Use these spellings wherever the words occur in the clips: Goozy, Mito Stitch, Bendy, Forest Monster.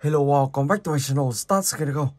Hello, welcome back to my channel. Starts here to go.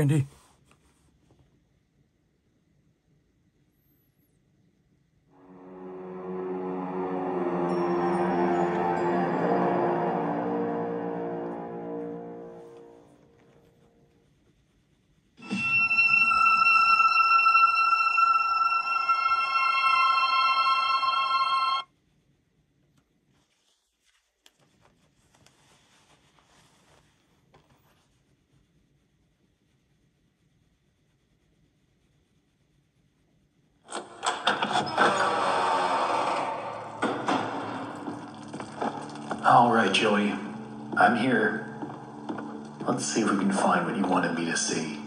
Bendy. All right, Joey, I'm here. Let's see if we can find what you wanted me to see.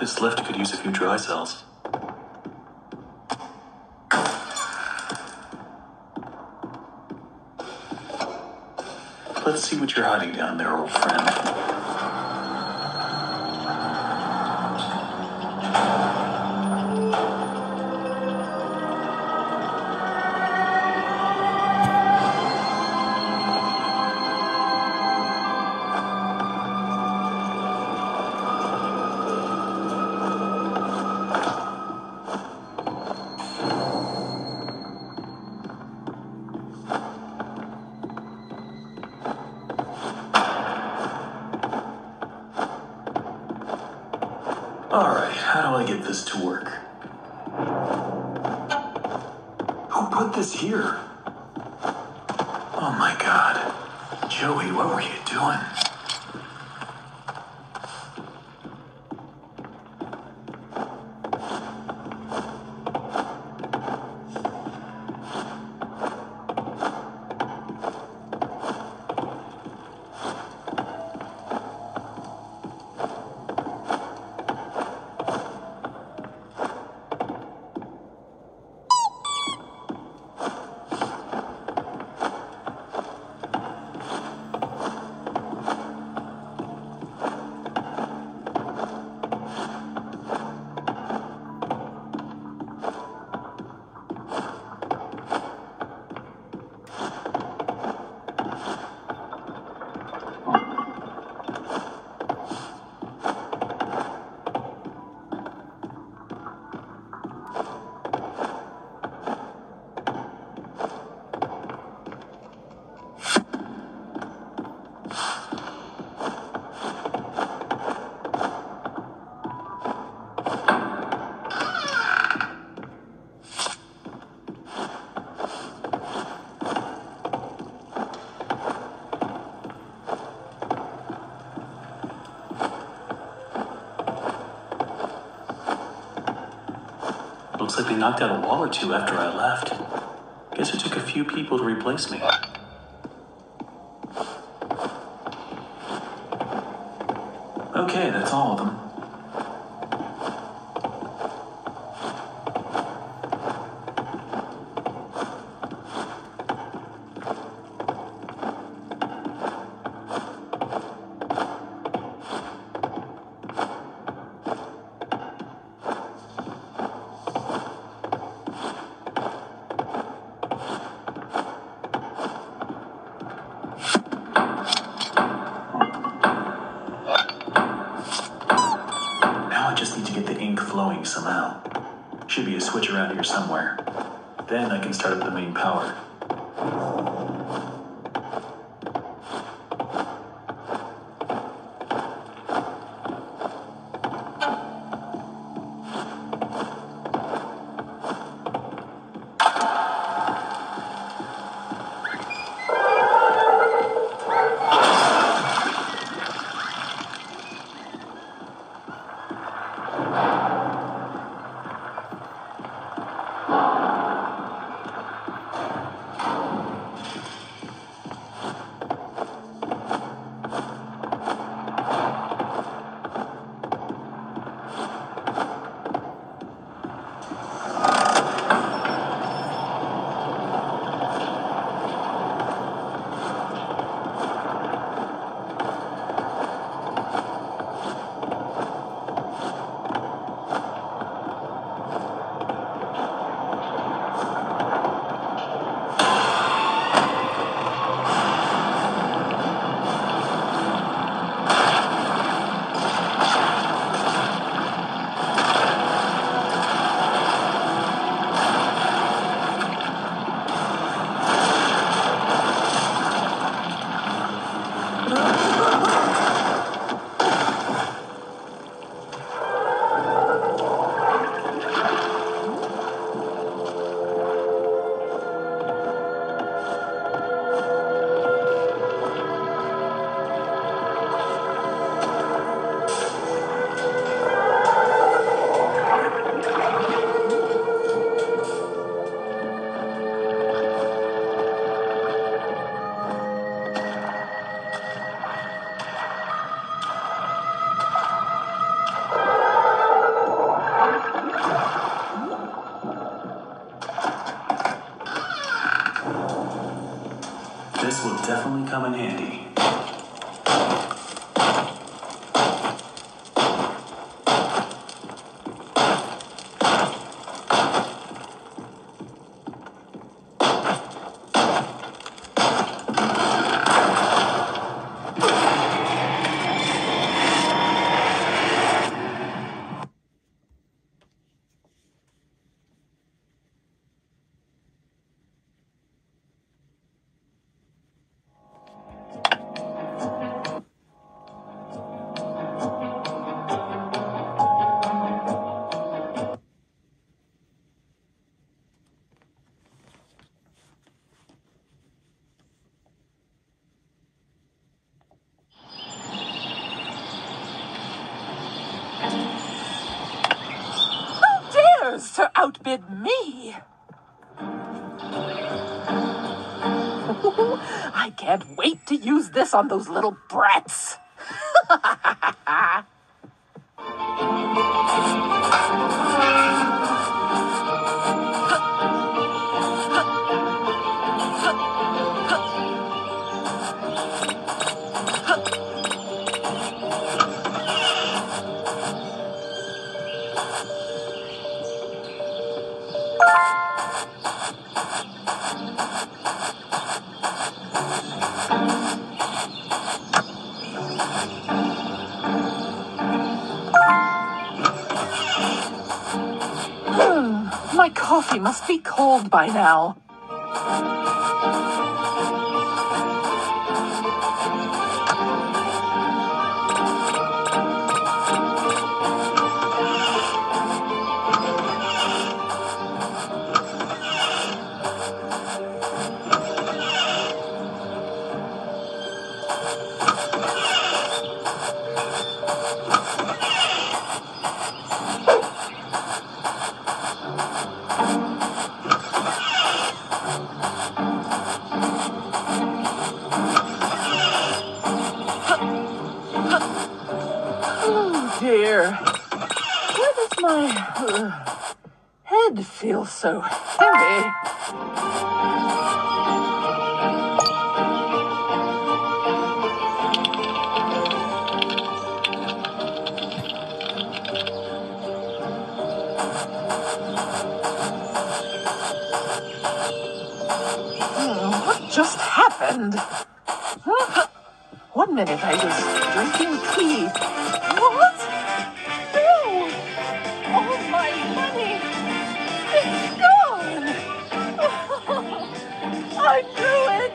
This lift could use a few dry cells. Let's see what you're hiding down there, old friend. Looks like they knocked out a wall or two after I left. Guess it took a few people to replace me. Okay, that's all of them. Somewhere. Then I can start up the main power. This will definitely come in handy. To outbid me. Ooh, I can't wait to use this on those little brats. My coffee must be cold by now. Head feels so heavy. What just happened? One minute I was drinking tea. What? I knew it!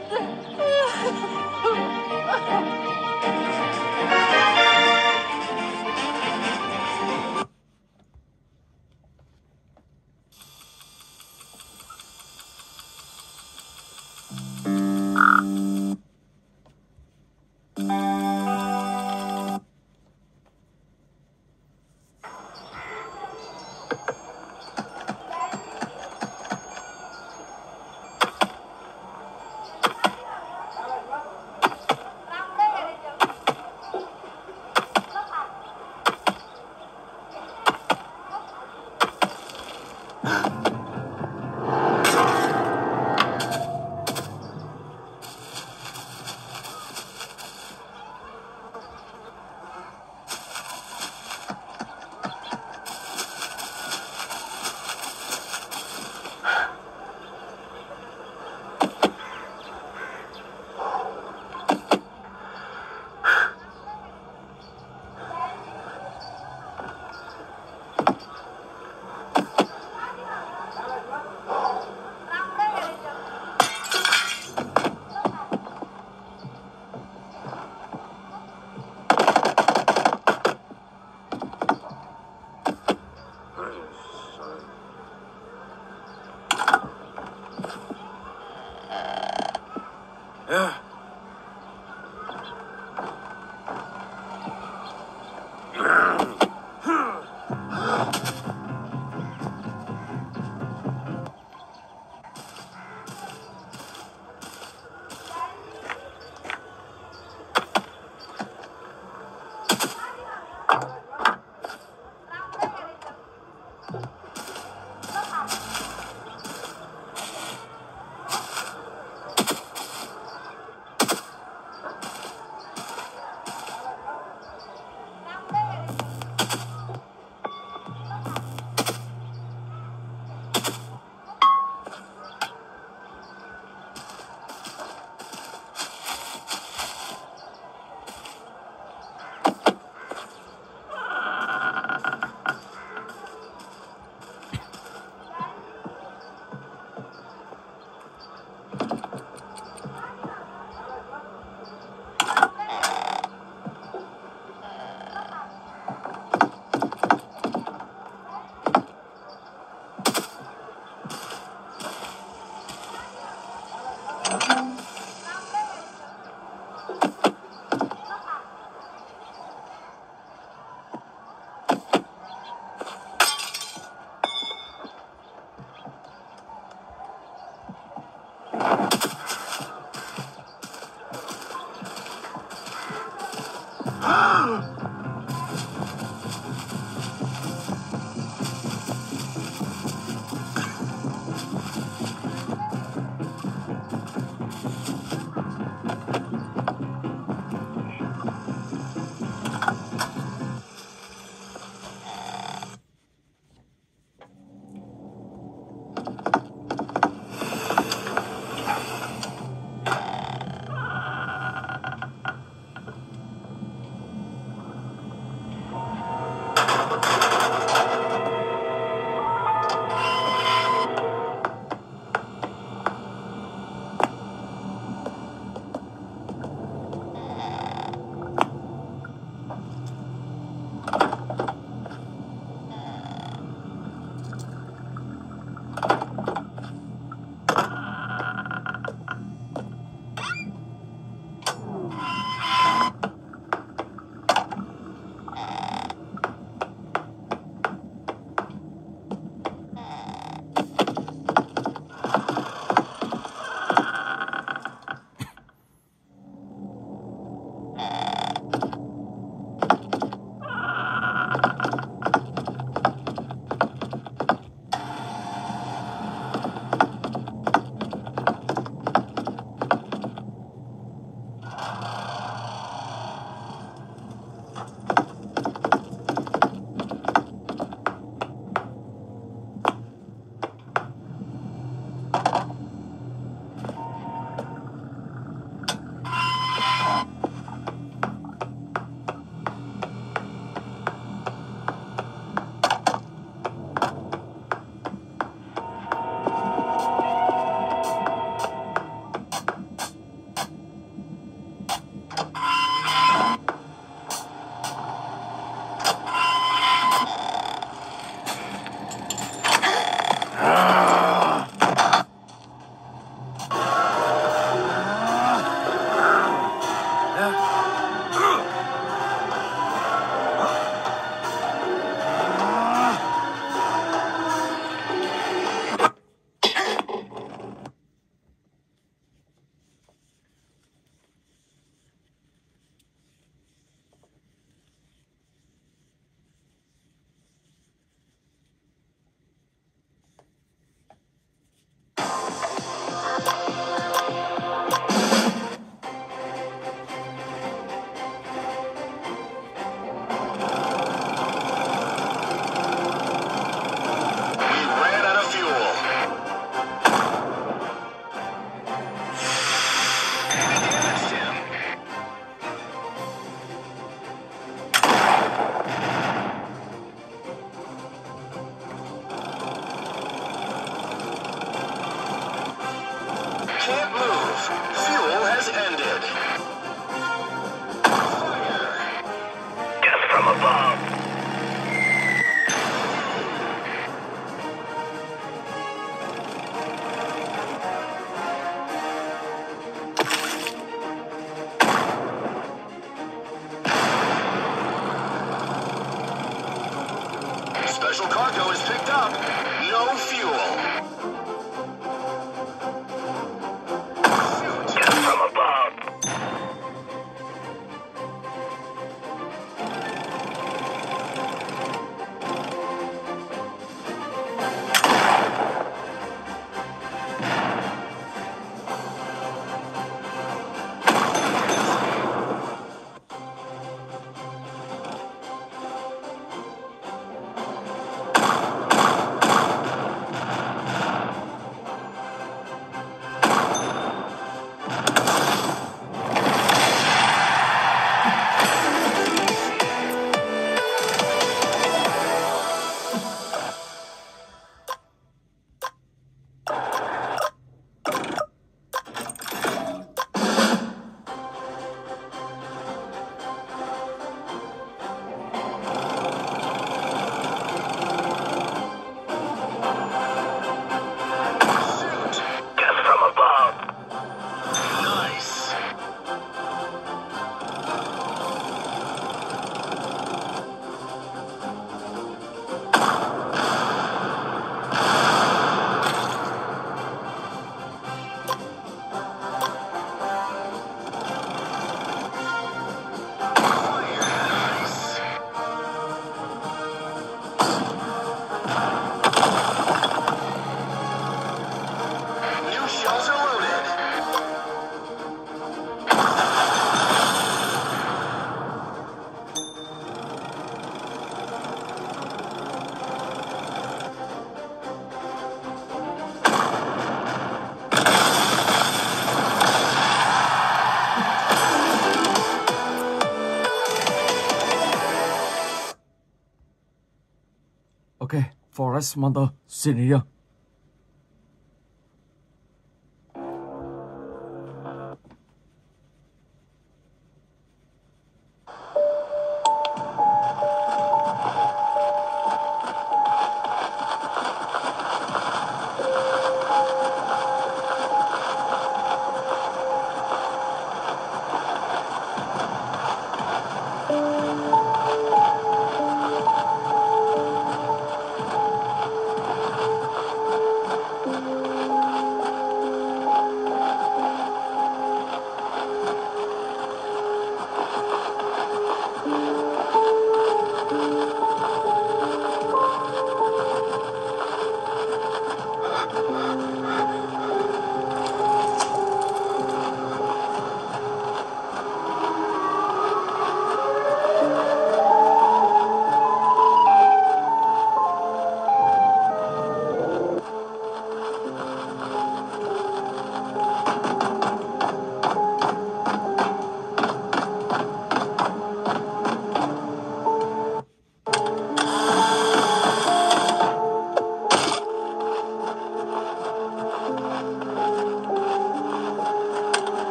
Okay, Forest Monster, sit here.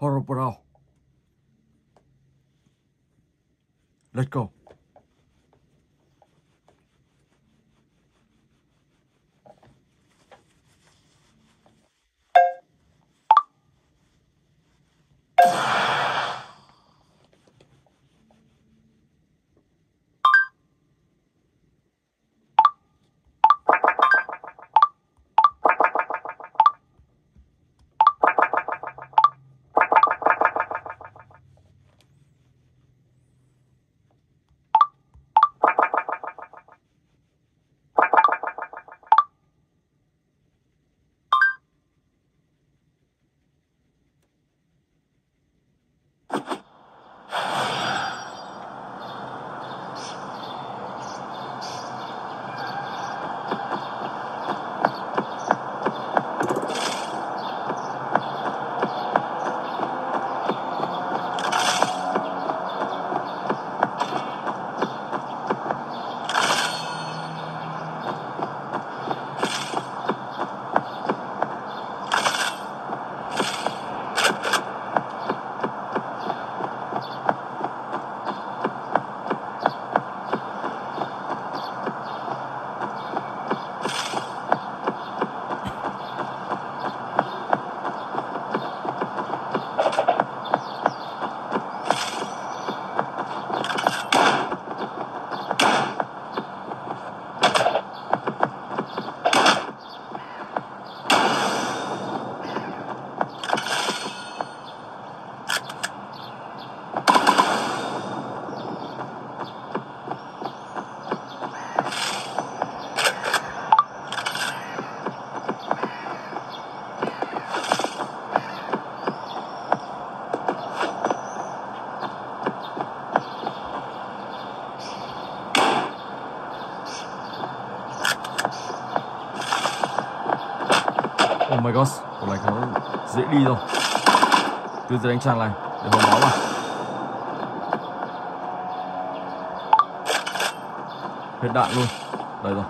Horrible. Let's go. Oh my gosh, con này nó dễ đi rồi. Từ từ đánh tràn này để hồi máu vào. Hết đạn luôn. Đây rồi.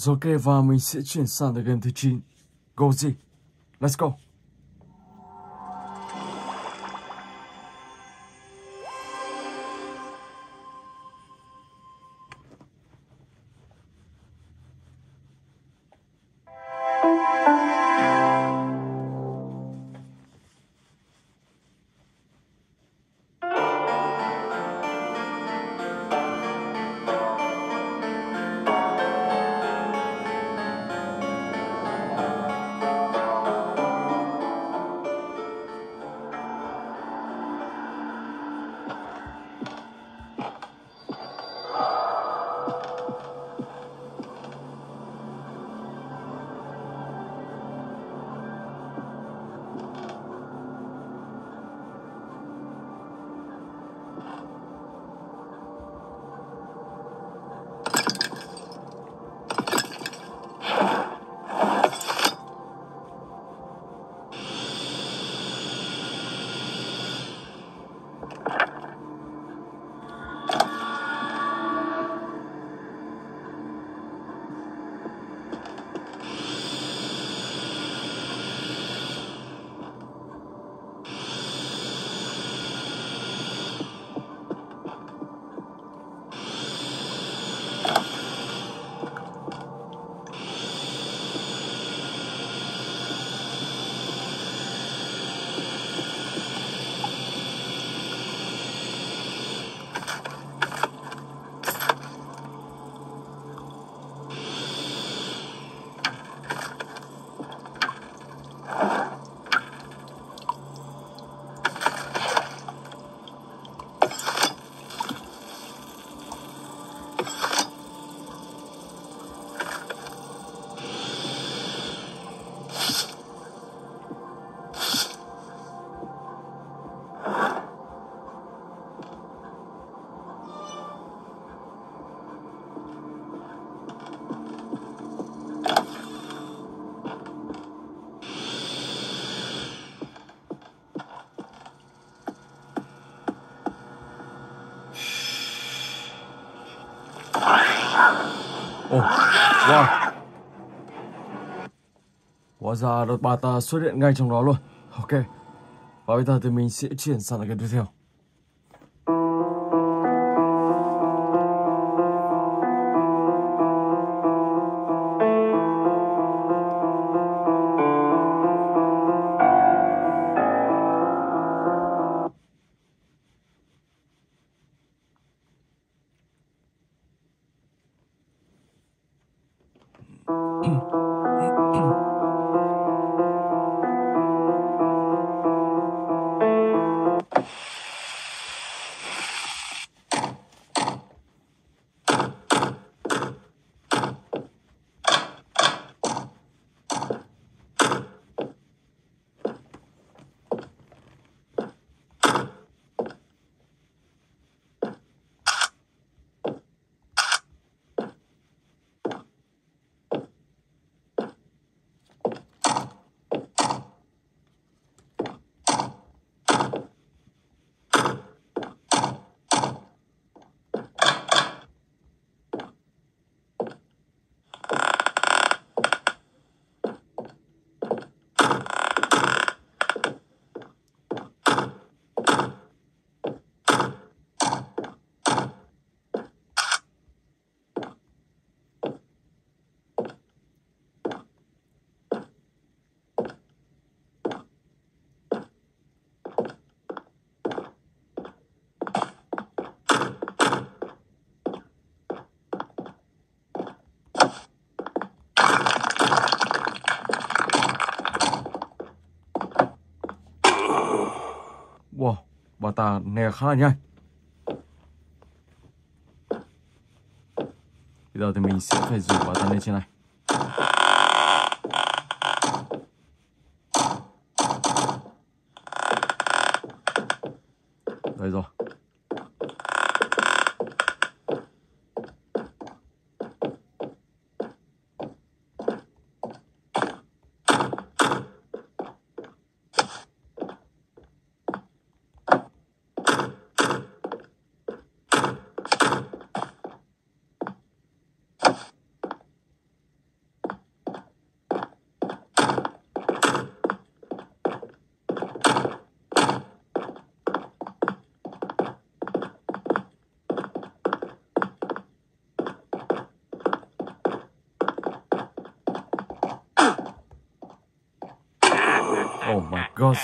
Rồi okay, và mình sẽ chuyển sang tới game thứ 9, Goozy. Let's go. Ồ, wow. Hóa ra đợt bà ta xuất hiện ngay trong đó luôn. Ok. Và bây giờ thì mình sẽ chuyển sang cái tiếp theo. Bà ta nè khá là nhanh. Bây giờ thì mình sẽ phải rủ bà ta lên trên này. Đây rồi. Oh my god,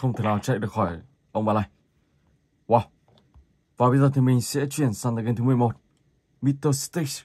không thể nào chạy được khỏi ông bà này. Wow. Và bây giờ thì mình sẽ chuyển sang tới game thứ 11, Mito Stitch.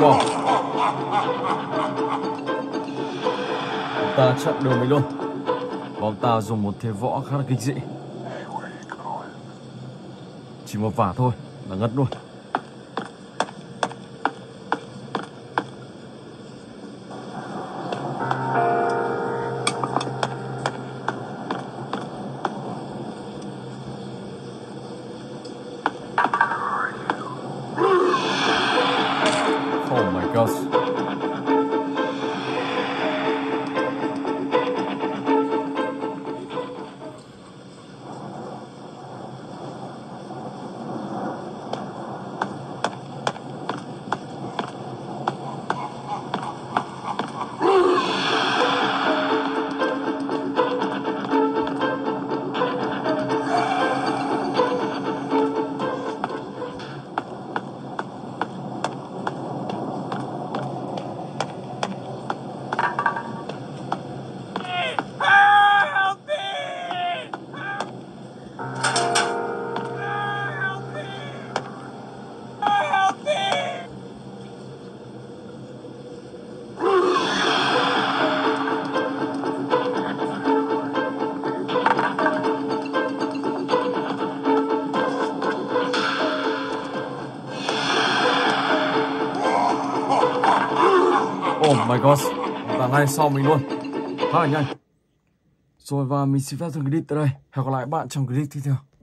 Wow. Bọn ta chặn đường mình luôn. Bọn ta dùng một thế võ khá là kinh dị. Chỉ một vả thôi là ngất luôn. Oh my gosh, ta ngay sau mình luôn, khá là nhanh. Rồi và mình xin phép dừng clip tới đây. Hẹn gặp lại bạn trong clip tiếp theo.